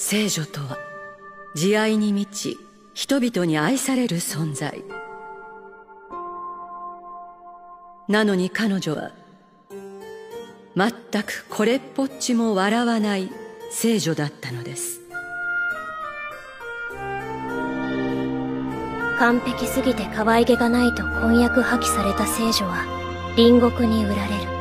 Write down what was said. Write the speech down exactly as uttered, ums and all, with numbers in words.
聖女とは慈愛に満ち人々に愛される存在なのに、彼女は全くこれっぽっちも笑わない聖女だったのです。完璧すぎて可愛げがないと婚約破棄された聖女は隣国に売られる。